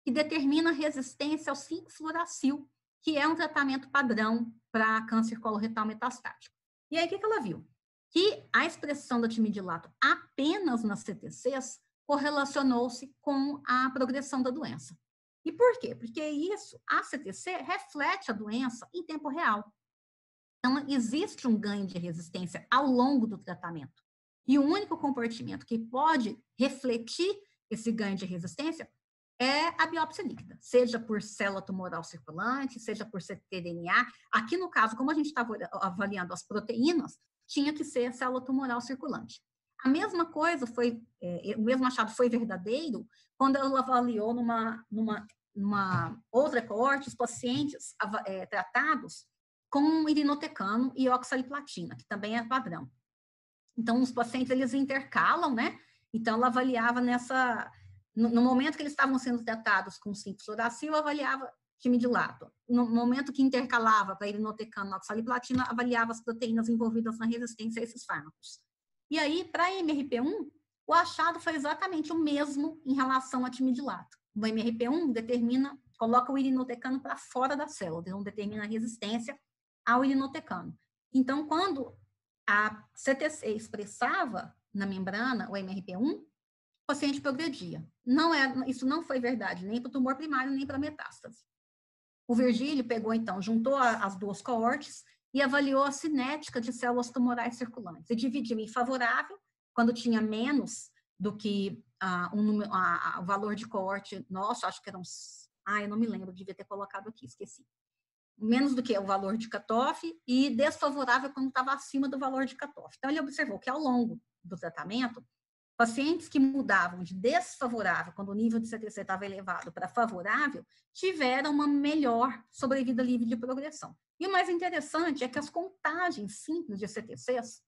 que determina a resistência ao cinco fluoracil, que é um tratamento padrão para câncer coloretal metastático. E aí, o que, que ela viu? Que a expressão da timidilato apenas nas C T Cs correlacionou-se com a progressão da doença. E por quê? Porque isso, a C T C reflete a doença em tempo real. Então, existe um ganho de resistência ao longo do tratamento. E o único compartimento que pode refletir esse ganho de resistência é a biópsia líquida, seja por célula tumoral circulante, seja por ctDNA. Aqui, no caso, como a gente estava avaliando as proteínas, tinha que ser a célula tumoral circulante. A mesma coisa foi, é, o mesmo achado foi verdadeiro quando ela avaliou numa, numa, numa outra coorte os pacientes é, tratados com irinotecano e oxaliplatina, que também é padrão. Então, os pacientes, eles intercalam, né? Então, ela avaliava nessa... No, no momento que eles estavam sendo tratados com cinco fluoracil, avaliava timidilato. No momento que intercalava para irinotecano e oxaliplatina, avaliava as proteínas envolvidas na resistência a esses fármacos. E aí, para M R P um, o achado foi exatamente o mesmo em relação a timidilato. O M R P um determina, coloca o irinotecano para fora da célula, então determina a resistência ao irinotecano. Então, quando a C T C expressava na membrana o M R P um, o paciente progredia. Não era, isso não foi verdade, nem para o tumor primário, nem para a metástase. O Virgílio pegou, então, juntou a, as duas coortes e avaliou a cinética de células tumorais circulantes. E dividiu em favorável, quando tinha menos do que ah, um, a, a, o valor de coorte nosso, acho que eram... Ah, eu não me lembro, devia ter colocado aqui, esqueci. Menos do que o valor de cutoff e desfavorável quando estava acima do valor de cutoff. Então, ele observou que ao longo do tratamento, pacientes que mudavam de desfavorável, quando o nível de C T C estava elevado, para favorável, tiveram uma melhor sobrevida livre de progressão. E o mais interessante é que as contagens simples de C T Cs,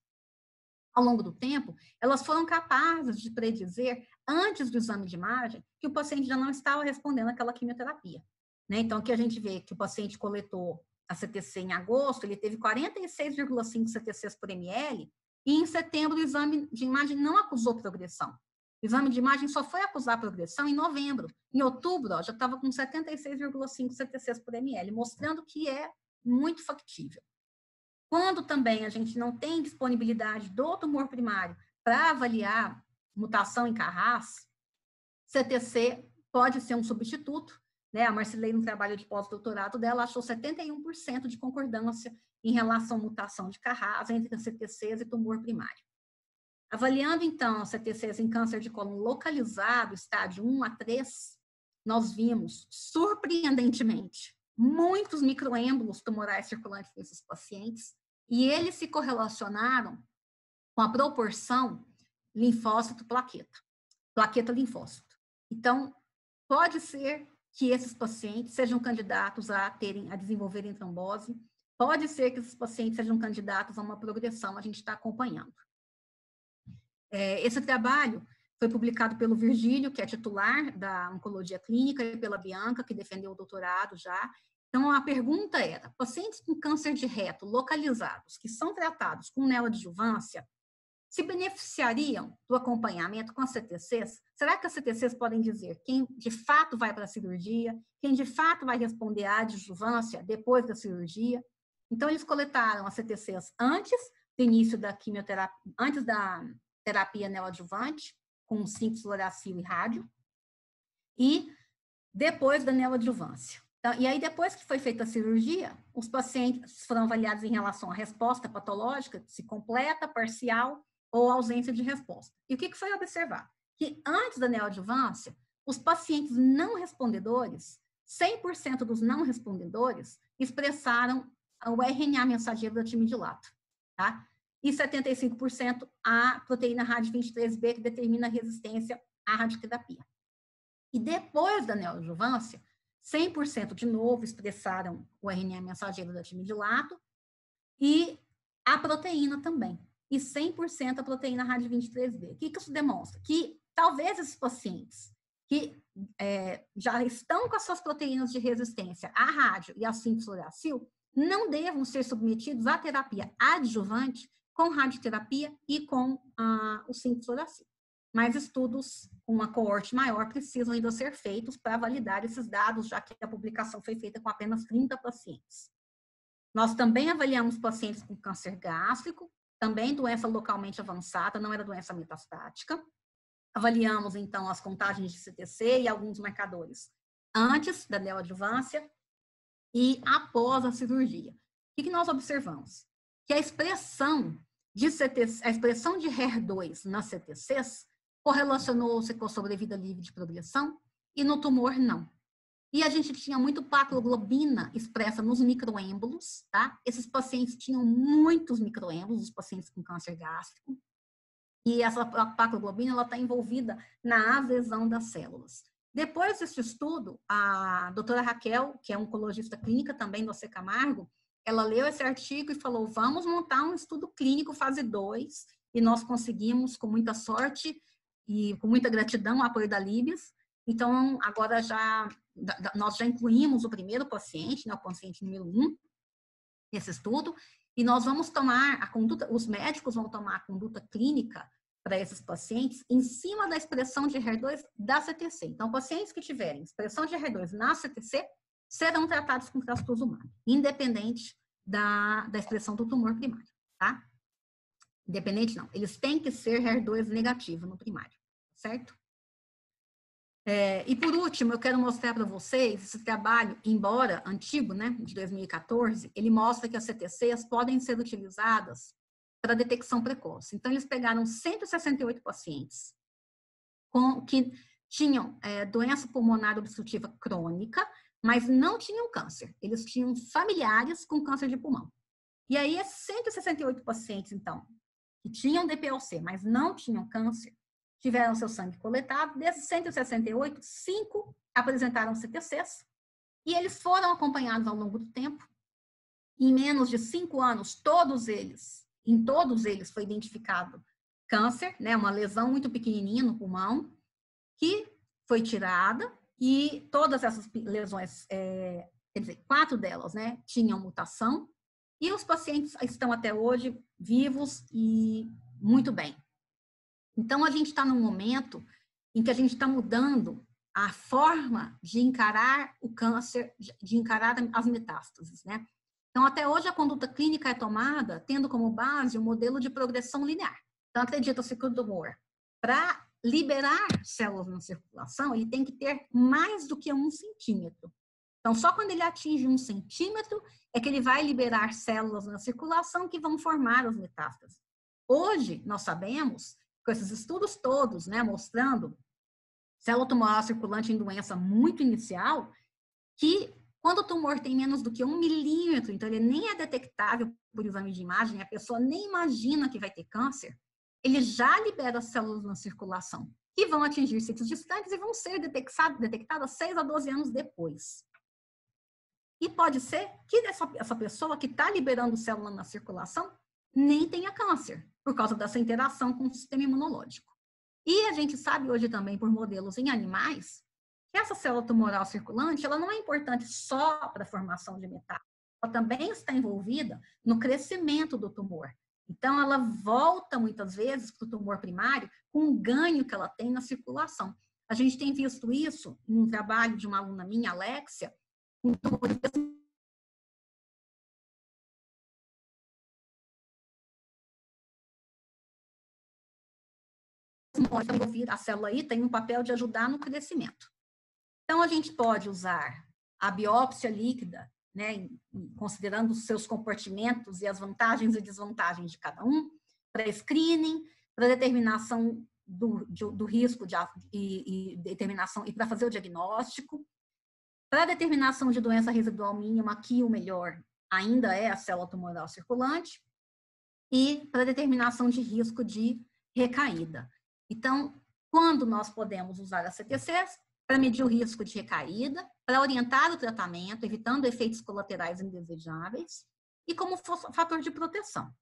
ao longo do tempo, elas foram capazes de predizer, antes do exame de imagem, que o paciente já não estava respondendo àquela quimioterapia. Né? Então, aqui a gente vê que o paciente coletou a C T C em agosto, ele teve quarenta e seis vírgula cinco C T Cs por ml, e em setembro o exame de imagem não acusou progressão. O exame de imagem só foi acusar progressão em novembro. Em outubro, ó, já estava com setenta e seis vírgula cinco C T Cs por ml, mostrando que é muito factível. Quando também a gente não tem disponibilidade do tumor primário para avaliar mutação em K R A S, C T C pode ser um substituto, né? A Marcilei, no trabalho de pós-doutorado dela, achou setenta e um por cento de concordância em relação à mutação de K R A S entre C T Cs e tumor primário. Avaliando, então, C T Cs em câncer de cólon localizado, estágio um a três, nós vimos, surpreendentemente, muitos microêmbolos tumorais circulantes nesses pacientes, e eles se correlacionaram com a proporção linfócito-plaqueta, plaqueta-linfócito. Então, pode ser que esses pacientes sejam candidatos a terem, a desenvolverem trombose, pode ser que esses pacientes sejam candidatos a uma progressão, a gente está acompanhando. É, esse trabalho foi publicado pelo Virgílio, que é titular da Oncologia Clínica, e pela Bianca, que defendeu o doutorado já. Então, a pergunta era, pacientes com câncer de reto localizados, que são tratados com neoadjuvância, se beneficiariam do acompanhamento com as C T Cs? Será que as C T Cs podem dizer quem de fato vai para a cirurgia, quem de fato vai responder à adjuvância depois da cirurgia? Então, eles coletaram as C T Cs antes do início da quimioterapia, antes da terapia neoadjuvante, com cinco fluoracil e rádio, e depois da neoadjuvância. Então, e aí, depois que foi feita a cirurgia, os pacientes foram avaliados em relação à resposta patológica, se completa, parcial, ou ausência de resposta. E o que foi observado? Que antes da neoadjuvância, os pacientes não respondedores, cem por cento dos não respondedores, expressaram o R N A mensageiro da timidilato, tá? E setenta e cinco por cento a proteína R A D vinte e três B, que determina a resistência à radioterapia. E depois da neoadjuvância, cem por cento de novo expressaram o R N A mensageiro da timidilato e a proteína também. E cem por cento a proteína R A D vinte e três B. O que, que isso demonstra? Que talvez esses pacientes que é, já estão com as suas proteínas de resistência à rádio e à cinco-fluoracil não devam ser submetidos à terapia adjuvante com radioterapia e com ah, o cinco-fluoracil. Mas estudos com uma coorte maior precisam ainda ser feitos para validar esses dados, já que a publicação foi feita com apenas trinta pacientes. Nós também avaliamos pacientes com câncer gástrico, também doença localmente avançada, não era doença metastática. Avaliamos, então, as contagens de C T C e alguns marcadores antes da neoadjuvância e após a cirurgia. O que nós observamos? Que a expressão de, C T C, a expressão de H E R dois nas C T Cs correlacionou-se com a sobrevida livre de progressão e no tumor não. E a gente tinha muito pacloglobina expressa nos microêmbolos, tá? Esses pacientes tinham muitos microêmbolos, os pacientes com câncer gástrico. E essa pacloglobina, ela está envolvida na adesão das células. Depois desse estudo, a doutora Raquel, que é oncologista clínica também do A C Camargo, ela leu esse artigo e falou, vamos montar um estudo clínico fase dois, e nós conseguimos, com muita sorte e com muita gratidão, o apoio da Líbias. Então, agora já, nós já incluímos o primeiro paciente, né, o paciente número um, nesse estudo, e nós vamos tomar a conduta, os médicos vão tomar a conduta clínica para esses pacientes em cima da expressão de H E R dois da C T C. Então, pacientes que tiverem expressão de H E R dois na C T C serão tratados com trastuzumab, independente da, da expressão do tumor primário, tá? Independente não, eles têm que ser H E R dois negativo no primário, certo? É, e por último, eu quero mostrar para vocês esse trabalho, embora antigo, né, de dois mil e quatorze, ele mostra que as C T Cs podem ser utilizadas para detecção precoce. Então, eles pegaram cento e sessenta e oito pacientes com, que tinham é, doença pulmonar obstrutiva crônica, mas não tinham câncer, eles tinham familiares com câncer de pulmão. E aí, esses cento e sessenta e oito pacientes, então, que tinham D P O C, mas não tinham câncer, tiveram seu sangue coletado. Desses cento e sessenta e oito, cinco apresentaram C T Cs e eles foram acompanhados ao longo do tempo. Em menos de cinco anos, todos eles, em todos eles foi identificado câncer, né, uma lesão muito pequenininha no pulmão, que foi tirada e todas essas lesões, é, quer dizer, quatro delas, né, tinham mutação e os pacientes estão até hoje vivos e muito bem. Então, a gente está num momento em que a gente está mudando a forma de encarar o câncer, de encarar as metástases, né? Então, até hoje, a conduta clínica é tomada tendo como base o modelo de progressão linear. Então, acredita-se que o tumor, para liberar células na circulação, ele tem que ter mais do que um centímetro. Então, só quando ele atinge um centímetro é que ele vai liberar células na circulação que vão formar as metástases. Hoje, nós sabemos, com esses estudos todos, né, mostrando célula tumoral circulante em doença muito inicial, que quando o tumor tem menos do que um milímetro, então ele nem é detectável por exame de imagem, a pessoa nem imagina que vai ter câncer, ele já libera células na circulação, que vão atingir sítios distantes e vão ser detectadas seis a doze anos depois. E pode ser que essa, essa pessoa que está liberando célula na circulação nem tenha câncer, por causa dessa interação com o sistema imunológico. E a gente sabe hoje também, por modelos em animais, que essa célula tumoral circulante, ela não é importante só para a formação de metástase, ela também está envolvida no crescimento do tumor. Então, ela volta muitas vezes para o tumor primário com o ganho que ela tem na circulação. A gente tem visto isso em um trabalho de uma aluna minha, Alexia, com tumores a célula I tem um papel de ajudar no crescimento. Então, a gente pode usar a biópsia líquida, né, considerando os seus comportamentos e as vantagens e desvantagens de cada um, para screening, para determinação do, de, do risco de, e, e determinação e para fazer o diagnóstico, para determinação de doença residual mínima, que o melhor ainda é a célula tumoral circulante, e para determinação de risco de recaída. Então, quando nós podemos usar as C T Cs, para medir o risco de recaída, para orientar o tratamento, evitando efeitos colaterais indesejáveis, e como fator de proteção.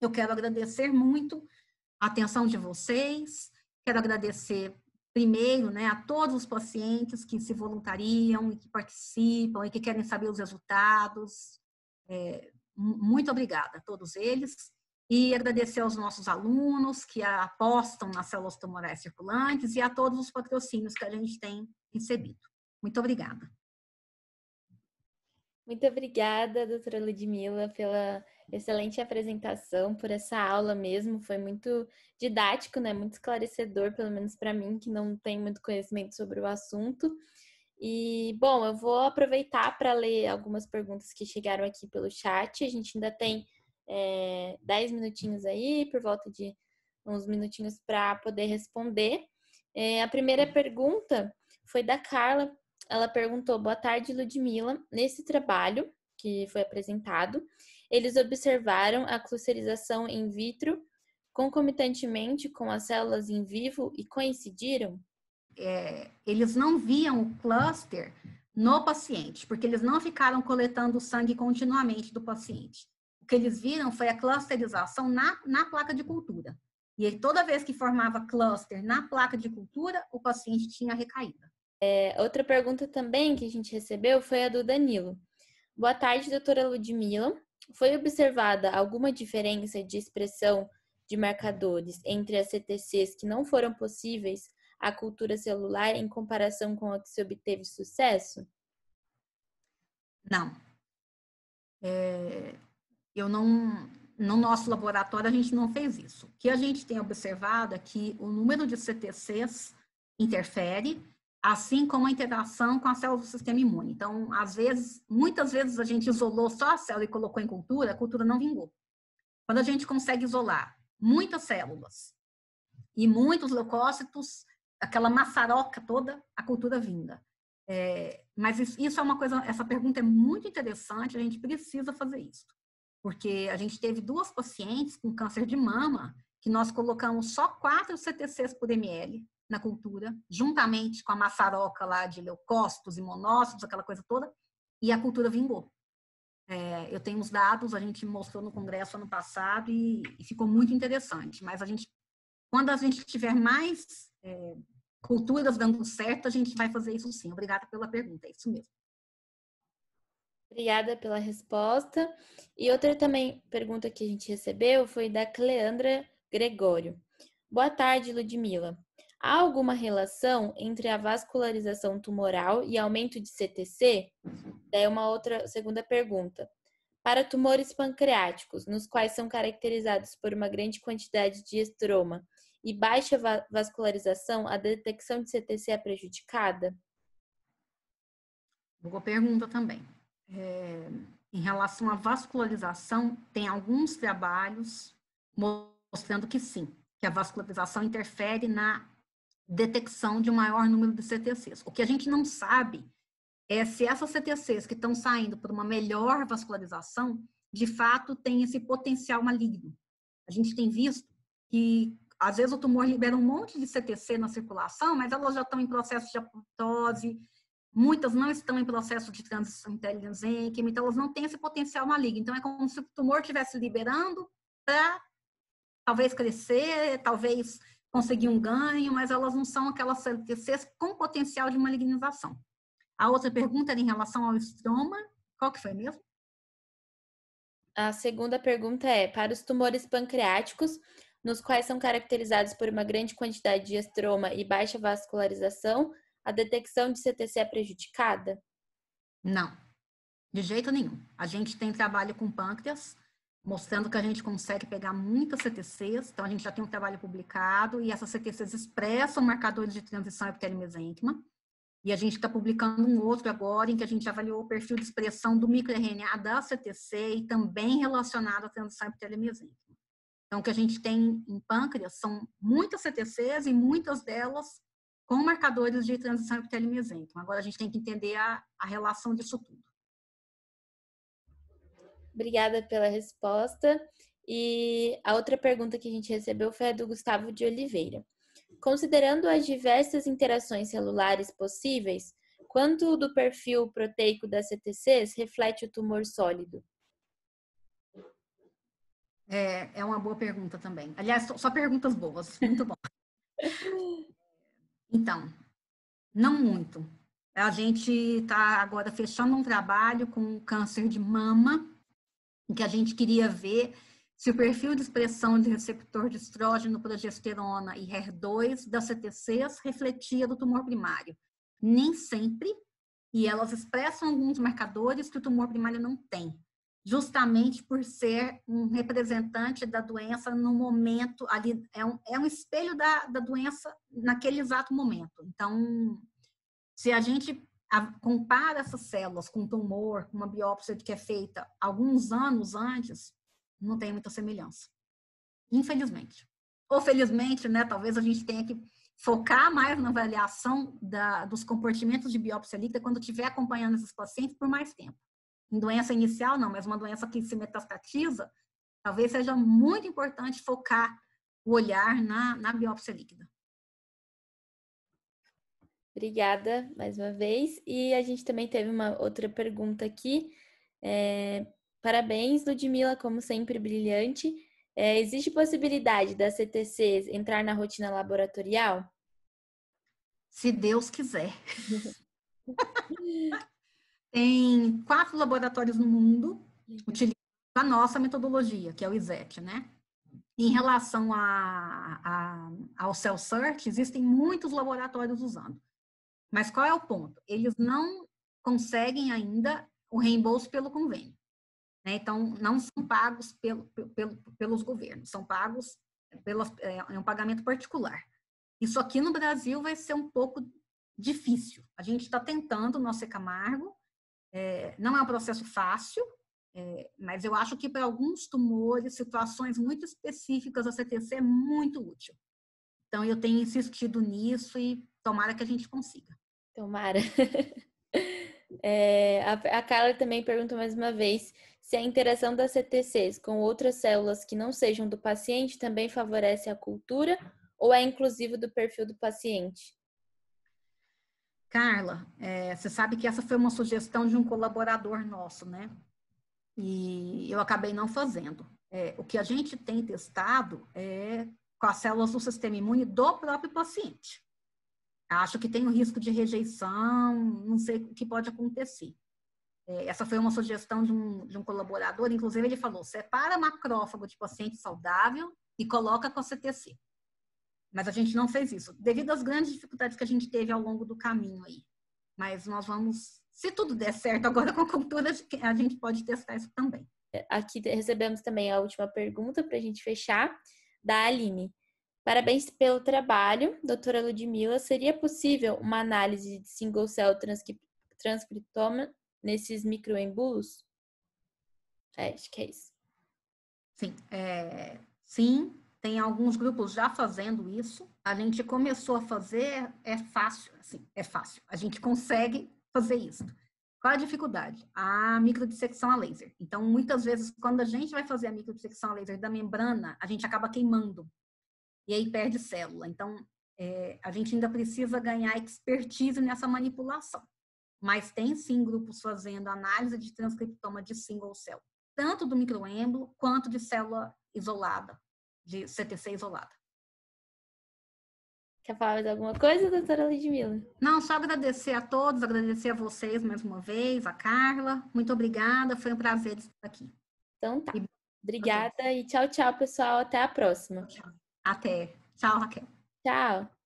Eu quero agradecer muito a atenção de vocês, quero agradecer primeiro, né, a todos os pacientes que se voluntariam e que participam e que querem saber os resultados. É, muito obrigada a todos eles. E agradecer aos nossos alunos que apostam nas células tumorais circulantes e a todos os patrocínios que a gente tem recebido. Muito obrigada. Muito obrigada, doutora Ludmilla, pela excelente apresentação, por essa aula mesmo. Foi muito didático, né? Muito esclarecedor, pelo menos para mim, que não tem muito conhecimento sobre o assunto. E, bom, eu vou aproveitar para ler algumas perguntas que chegaram aqui pelo chat. A gente ainda tem é, dez minutinhos aí, por volta de uns minutinhos para poder responder. É, a primeira pergunta foi da Carla. Ela perguntou: boa tarde, Ludmilla. Nesse trabalho que foi apresentado, eles observaram a clusterização in vitro concomitantemente com as células in vivo e coincidiram? É, eles não viam o cluster no paciente, porque eles não ficaram coletando sangue continuamente do paciente. O que eles viram foi a clusterização na, na placa de cultura. E aí, toda vez que formava cluster na placa de cultura, o paciente tinha recaída. É, outra pergunta também que a gente recebeu foi a do Danilo. Boa tarde, doutora Ludmilla. Foi observada alguma diferença de expressão de marcadores entre as C T Cs que não foram possíveis à cultura celular em comparação com a que se obteve sucesso? Não. É, eu não... No nosso laboratório, a gente não fez isso. O que a gente tem observado é que o número de C T Cs interfere, assim como a interação com a célula do sistema imune. Então, às vezes, muitas vezes a gente isolou só a célula e colocou em cultura, a cultura não vingou. Quando a gente consegue isolar muitas células e muitos leucócitos, aquela maçaroca toda, a cultura vinga. É, mas isso, isso é uma coisa, essa pergunta é muito interessante, a gente precisa fazer isso. Porque a gente teve duas pacientes com câncer de mama, que nós colocamos só quatro C T Cs por ml, na cultura, juntamente com a maçaroca lá de leucócitos e monócitos, aquela coisa toda, e a cultura vingou. É, eu tenho os dados, a gente mostrou no congresso ano passado e, e ficou muito interessante, mas a gente, quando a gente tiver mais é, culturas dando certo, a gente vai fazer isso sim. Obrigada pela pergunta, é isso mesmo. Obrigada pela resposta. E outra também pergunta que a gente recebeu foi da Cleandra Gregório. Boa tarde, Ludmilla. Há alguma relação entre a vascularização tumoral e aumento de C T C? Daí uma outra segunda pergunta. Para tumores pancreáticos, nos quais são caracterizados por uma grande quantidade de estroma e baixa vascularização, a detecção de C T C é prejudicada? Boa pergunta também. É, em relação à vascularização, tem alguns trabalhos mostrando que sim, que a vascularização interfere na detecção de um maior número de C T Cs. O que a gente não sabe é se essas C T Cs que estão saindo por uma melhor vascularização, de fato, tem esse potencial maligno. A gente tem visto que, às vezes, o tumor libera um monte de C T C na circulação, mas elas já estão em processo de apoptose, muitas não estão em processo de transição interzênquima, então elas não têm esse potencial maligno. Então, é como se o tumor estivesse liberando para, talvez, crescer, talvez conseguir um ganho, mas elas não são aquelas C T Cs com potencial de malignização. A outra pergunta era em relação ao estroma. Qual que foi mesmo? A segunda pergunta é, para os tumores pancreáticos, nos quais são caracterizados por uma grande quantidade de estroma e baixa vascularização, a detecção de C T C é prejudicada? Não, de jeito nenhum. A gente tem trabalho com pâncreas, mostrando que a gente consegue pegar muitas C T Cs, então a gente já tem um trabalho publicado e essas C T Cs expressam marcadores de transição epiteliomesênquima e a gente está publicando um outro agora em que a gente avaliou o perfil de expressão do microRNA da C T C e também relacionado à transição epiteliomesênquima. Então o que a gente tem em pâncreas são muitas C T Cs e muitas delas com marcadores de transição epiteliomesênquima. Agora a gente tem que entender a, a relação disso tudo. Obrigada pela resposta. E a outra pergunta que a gente recebeu foi a do Gustavo de Oliveira. Considerando as diversas interações celulares possíveis, quanto do perfil proteico das C T Cs reflete o tumor sólido? É, é uma boa pergunta também. Aliás, só perguntas boas. Muito bom. Então, não muito. A gente está agora fechando um trabalho com câncer de mama, em que a gente queria ver se o perfil de expressão de receptor de estrógeno, progesterona e H E R dois das C T Cs refletia do tumor primário. Nem sempre, e elas expressam alguns marcadores que o tumor primário não tem, justamente por ser um representante da doença no momento, ali é um, é um espelho da, da doença naquele exato momento. Então, se a gente compara essas células com um tumor, uma biópsia que é feita alguns anos antes, não tem muita semelhança, infelizmente. Ou felizmente, né, talvez a gente tenha que focar mais na avaliação da, dos comportamentos de biópsia líquida quando estiver acompanhando esses pacientes por mais tempo. Em doença inicial, não, mas uma doença que se metastatiza, talvez seja muito importante focar o olhar na, na biópsia líquida. Obrigada mais uma vez. E a gente também teve uma outra pergunta aqui. É, parabéns, Ludmilla, como sempre, brilhante. É, existe possibilidade das C T Cs entrar na rotina laboratorial? Se Deus quiser. Tem quatro laboratórios no mundo utilizando a nossa metodologia, que é o I S E T, né? Em relação a, a, ao Cell Search, existem muitos laboratórios usando. Mas qual é o ponto? Eles não conseguem ainda o reembolso pelo convênio. Né? Então, não são pagos pelo, pelo, pelos governos, são pagos pelas, é um pagamento particular. Isso aqui no Brasil vai ser um pouco difícil. A gente está tentando, no A C Camargo, é, não é um processo fácil, é, mas eu acho que para alguns tumores, situações muito específicas, a C T C é muito útil. Então, eu tenho insistido nisso e tomara que a gente consiga. Tomara. É, a, a Carla também perguntou mais uma vez se a interação das C T Cs com outras células que não sejam do paciente também favorece a cultura ou é inclusivo do perfil do paciente? Carla, é, você sabe que essa foi uma sugestão de um colaborador nosso, né? E eu acabei não fazendo. É, o que a gente tem testado é com as células do sistema imune do próprio paciente. Acho que tem um risco de rejeição, não sei o que pode acontecer. É, essa foi uma sugestão de um, de um colaborador, inclusive ele falou, separa macrófago de paciente saudável e coloca com a C T C. Mas a gente não fez isso, devido às grandes dificuldades que a gente teve ao longo do caminho aí. Mas nós vamos, se tudo der certo agora com a cultura, a gente pode testar isso também. Aqui recebemos também a última pergunta para a gente fechar, da Aline. Parabéns pelo trabalho, doutora Ludmilla. Seria possível uma análise de single cell transcriptoma nesses microembulos? É, acho que é isso. Sim, é, sim, tem alguns grupos já fazendo isso. A gente começou a fazer, é fácil, assim, é fácil. A gente consegue fazer isso. Qual a dificuldade? A microdissecção a laser. Então, muitas vezes, quando a gente vai fazer a microdissecção a laser da membrana, a gente acaba queimando. E aí perde célula. Então, é, a gente ainda precisa ganhar expertise nessa manipulação. Mas tem sim grupos fazendo análise de transcriptoma de single cell, tanto do microêmbolo quanto de célula isolada, de C T C isolada. Quer falar mais alguma coisa, doutora Ludmilla? Não, só agradecer a todos, agradecer a vocês mais uma vez, a Carla. Muito obrigada, foi um prazer estar aqui. Então tá, e... obrigada e tchau, tchau, pessoal. Até a próxima. Tchau. Até. Tchau, Raquel. Tchau.